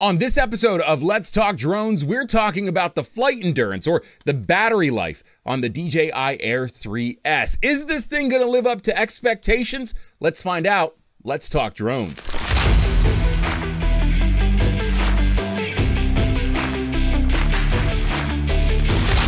On this episode of Let's Talk Drones, we're talking about the flight endurance or the battery life on the DJI Air 3S. Is this thing gonna live up to expectations? Let's find out. Let's talk drones.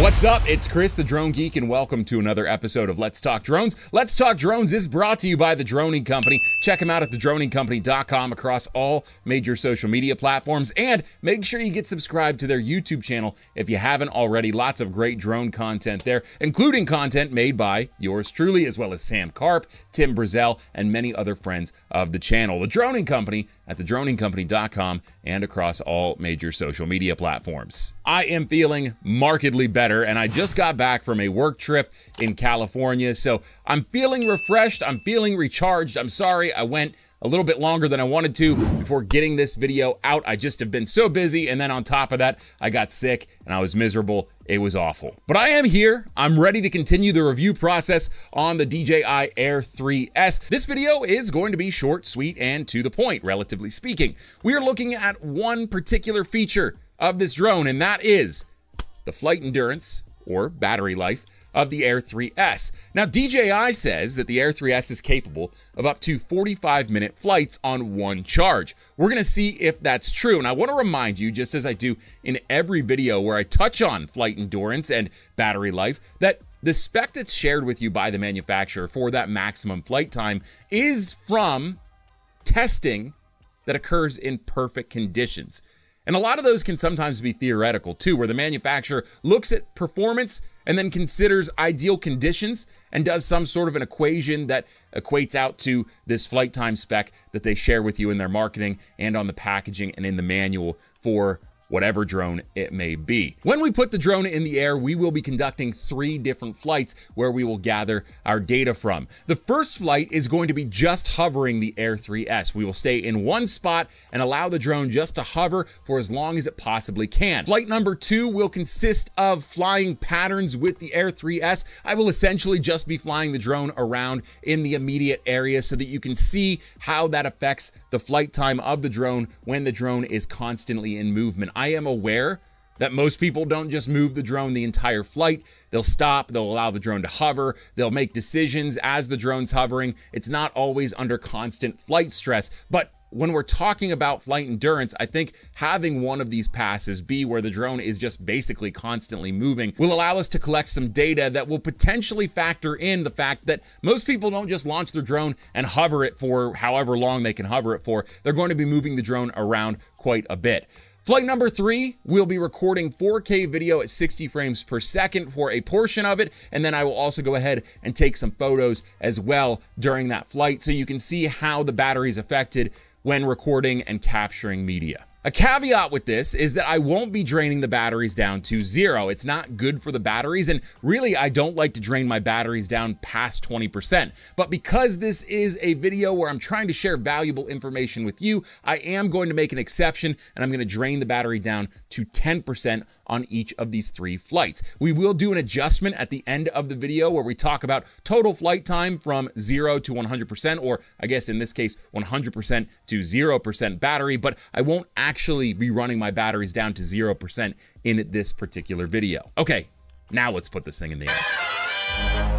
What's up? It's Chris, the Drone Geek, and welcome to another episode of Let's Talk Drones. Let's Talk Drones is brought to you by The Droning Company. Check them out at thedroningcompany.com across all major social media platforms, and make sure you get subscribed to their YouTube channel if you haven't already. Lots of great drone content there, including content made by yours truly, as well as Sam Carp, Tim Brazell, and many other friends of the channel. The Droning Company at thedroningcompany.com and across all major social media platforms. I am feeling markedly better. And I just got back from a work trip in California, so I'm feeling refreshed, I'm feeling recharged. I'm sorry I went a little bit longer than I wanted to before getting this video out. I just have been so busy, and then on top of that, I got sick and I was miserable. It was awful. But I am here. I'm ready to continue the review process on the DJI Air 3S. This video is going to be short, sweet, and to the point, relatively speaking. We are looking at one particular feature of this drone, and that is the flight endurance or battery life of the Air 3S. Now, DJI says that the Air 3S is capable of up to 45-minute flights on one charge. We're gonna see if that's true. And I wanna remind you, just as I do in every video where I touch on flight endurance and battery life, that the spec that's shared with you by the manufacturer for that maximum flight time is from testing that occurs in perfect conditions. And a lot of those can sometimes be theoretical too, where the manufacturer looks at performance and then considers ideal conditions and does some sort of an equation that equates out to this flight time spec that they share with you in their marketing and on the packaging and in the manual for whatever drone it may be. When we put the drone in the air, we will be conducting three different flights where we will gather our data from. The first flight is going to be just hovering the Air 3S. We will stay in one spot and allow the drone just to hover for as long as it possibly can. Flight number two will consist of flying patterns with the Air 3S. I will essentially just be flying the drone around in the immediate area so that you can see how that affects the flight time of the drone when the drone is constantly in movement. I am aware that most people don't just move the drone the entire flight. They'll stop, they'll allow the drone to hover, they'll make decisions as the drone's hovering. It's not always under constant flight stress, but when we're talking about flight endurance, I think having one of these passes be where the drone is just basically constantly moving will allow us to collect some data that will potentially factor in the fact that most people don't just launch their drone and hover it for however long they can hover it for. They're going to be moving the drone around quite a bit. Flight number three, we'll be recording 4K video at 60 frames per second for a portion of it, and then I will also go ahead and take some photos as well during that flight so you can see how the battery is affected when recording and capturing media. A caveat with this is that I won't be draining the batteries down to zero. It's not good for the batteries, and really I don't like to drain my batteries down past 20%. But because this is a video where I'm trying to share valuable information with you, I am going to make an exception, and I'm going to drain the battery down to 10% on each of these three flights. We will do an adjustment at the end of the video where we talk about total flight time from 0 to 100%, or I guess in this case, 100% to 0% battery, but I won't actually be running my batteries down to 0% in this particular video. Okay, now let's put this thing in the air.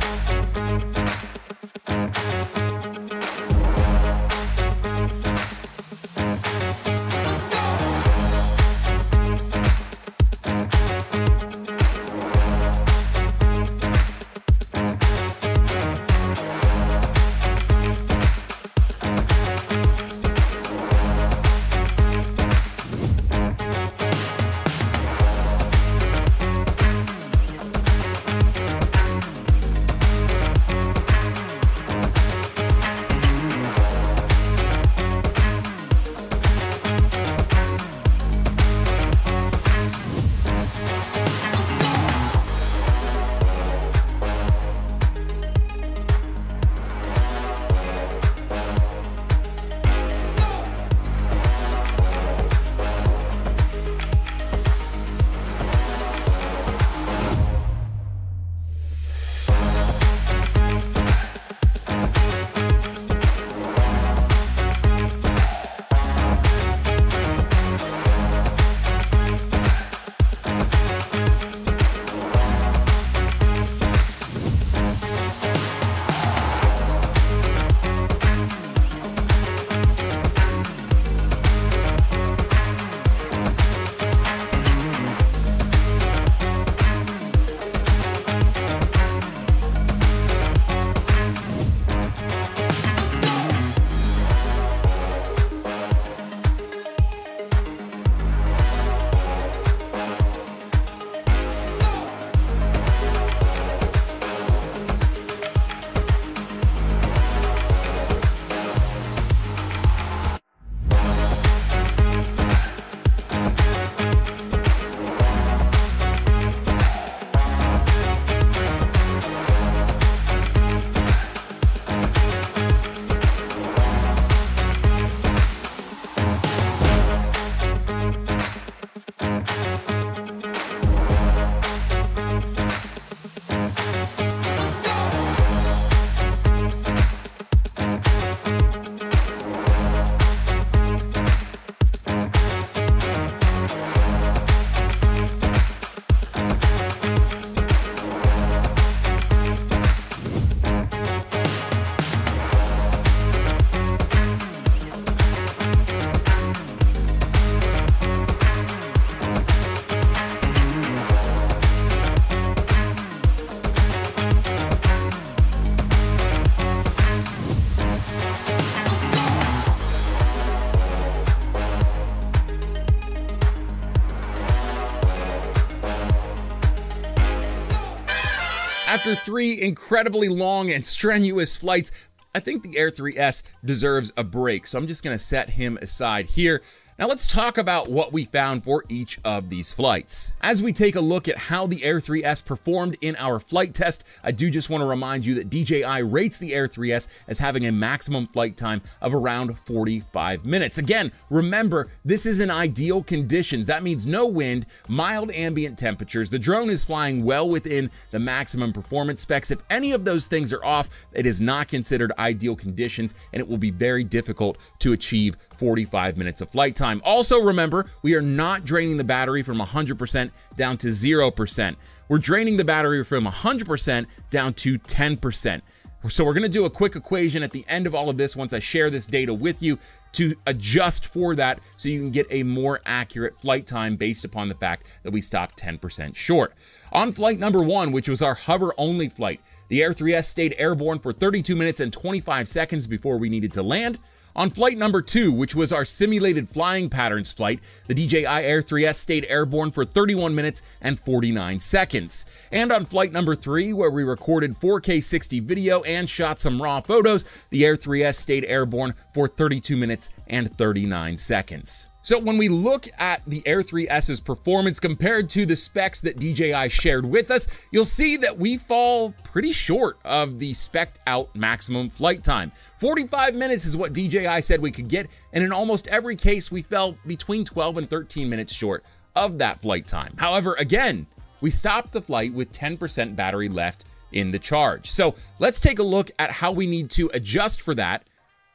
After three incredibly long and strenuous flights, I think the Air 3S deserves a break, so I'm just gonna set him aside here. Now let's talk about what we found for each of these flights. As we take a look at how the Air 3S performed in our flight test, I do just want to remind you that DJI rates the Air 3S as having a maximum flight time of around 45 minutes. Again, remember, this is in ideal conditions. That means no wind, mild ambient temperatures. The drone is flying well within the maximum performance specs. If any of those things are off, it is not considered ideal conditions, and it will be very difficult to achieve 45 minutes of flight time. Also remember, we are not draining the battery from 100% down to 0%. We're draining the battery from 100% down to 10%. So we're going to do a quick equation at the end of all of this once I share this data with you to adjust for that so you can get a more accurate flight time based upon the fact that we stopped 10% short. On flight number one, which was our hover-only flight, the Air 3S stayed airborne for 32 minutes and 25 seconds before we needed to land. On flight number two, which was our simulated flying patterns flight, the DJI Air 3S stayed airborne for 31 minutes and 49 seconds. And on flight number three, where we recorded 4K 60 video and shot some raw photos, the Air 3S stayed airborne for 32 minutes and 39 seconds. So when we look at the Air 3S's performance compared to the specs that DJI shared with us, you'll see that we fall pretty short of the spec'd out maximum flight time. 45 minutes is what DJI said we could get, and in almost every case, we fell between 12 and 13 minutes short of that flight time. However, again, we stopped the flight with 10% battery left in the charge. So let's take a look at how we need to adjust for that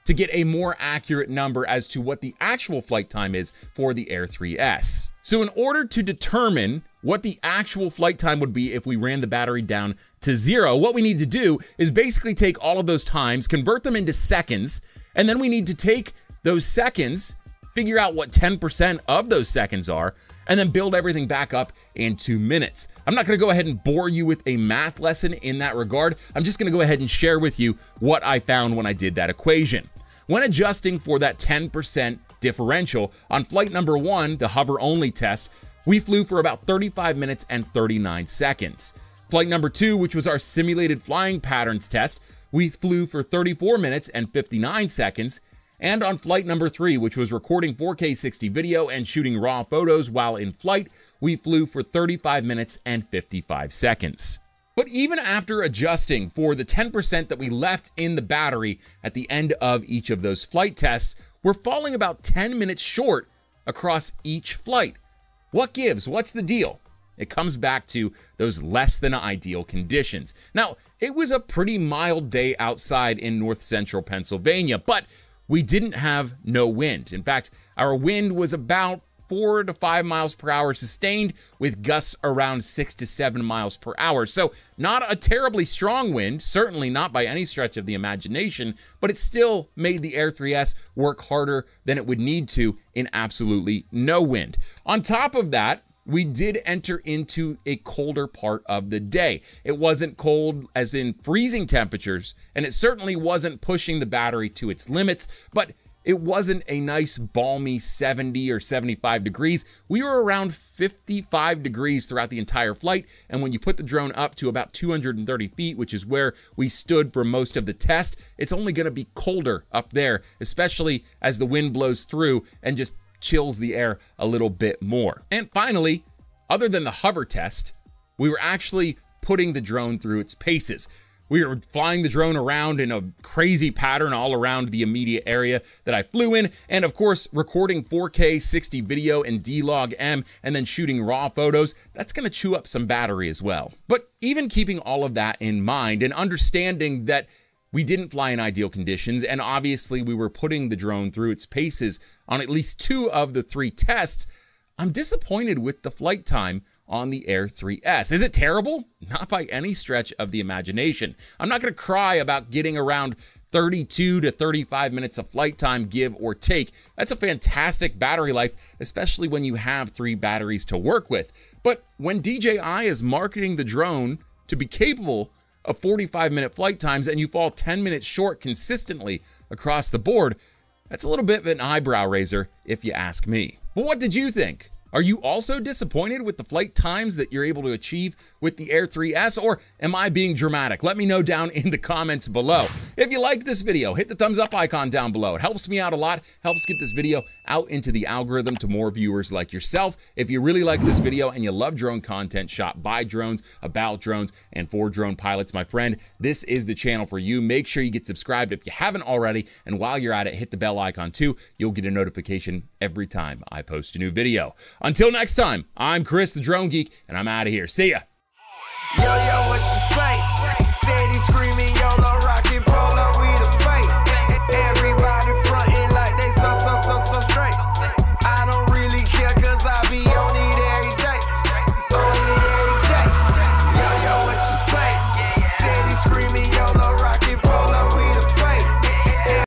to get a more accurate number as to what the actual flight time is for the Air 3S. So in order to determine what the actual flight time would be if we ran the battery down to zero, what we need to do is basically take all of those times, convert them into seconds, and then we need to take those seconds, figure out what 10% of those seconds are, and then build everything back up in 2 minutes. I'm not gonna go ahead and bore you with a math lesson in that regard. I'm just gonna go ahead and share with you what I found when I did that equation. When adjusting for that 10% differential, on flight number one, the hover-only test, we flew for about 35 minutes and 39 seconds. Flight number two, which was our simulated flying patterns test, we flew for 34 minutes and 59 seconds. And on flight number three, which was recording 4K 60 video and shooting raw photos while in flight, we flew for 35 minutes and 55 seconds. But even after adjusting for the 10% that we left in the battery at the end of each of those flight tests, we're falling about 10 minutes short across each flight. What gives? What's the deal? It comes back to those less than ideal conditions. Now, it was a pretty mild day outside in north central Pennsylvania, but we didn't have no wind. In fact, our wind was about 4 to 5 miles per hour sustained, with gusts around 6 to 7 miles per hour. So not a terribly strong wind, certainly not by any stretch of the imagination, but it still made the Air 3S work harder than it would need to in absolutely no wind. On top of that, we did enter into a colder part of the day. It wasn't cold as in freezing temperatures, and it certainly wasn't pushing the battery to its limits, but it wasn't a nice balmy 70 or 75 degrees. We were around 55 degrees throughout the entire flight. And when you put the drone up to about 230 feet, which is where we stood for most of the test, it's only gonna be colder up there, especially as the wind blows through and just chills the air a little bit more. And finally, other than the hover test, we were actually putting the drone through its paces. We were flying the drone around in a crazy pattern all around the immediate area that I flew in, and of course, recording 4K 60 video and D-Log M, and then shooting raw photos. That's gonna chew up some battery as well. But even keeping all of that in mind and understanding that we didn't fly in ideal conditions, and obviously we were putting the drone through its paces on at least 2 of the 3 tests, I'm disappointed with the flight time on the Air 3S. Is it terrible? Not by any stretch of the imagination. I'm not gonna cry about getting around 32 to 35 minutes of flight time, give or take. That's a fantastic battery life, especially when you have 3 batteries to work with. But when DJI is marketing the drone to be capable of 45-minute flight times and you fall 10 minutes short consistently across the board, that's a little bit of an eyebrow raiser if you ask me. But what did you think? Are you also disappointed with the flight times that you're able to achieve with the Air 3S, or am I being dramatic? Let me know down in the comments below. If you like this video, hit the thumbs up icon down below. It helps me out a lot, helps get this video out into the algorithm to more viewers like yourself. If you really like this video and you love drone content shot by drones, about drones, and for drone pilots, my friend, this is the channel for you. Make sure you get subscribed if you haven't already, and while you're at it, hit the bell icon too. You'll get a notification every time I post a new video. Until next time, I'm Chris, the Drone Geek, and I'm out of here. See ya. Yo, yo, what you say? Steady screaming, yo, no.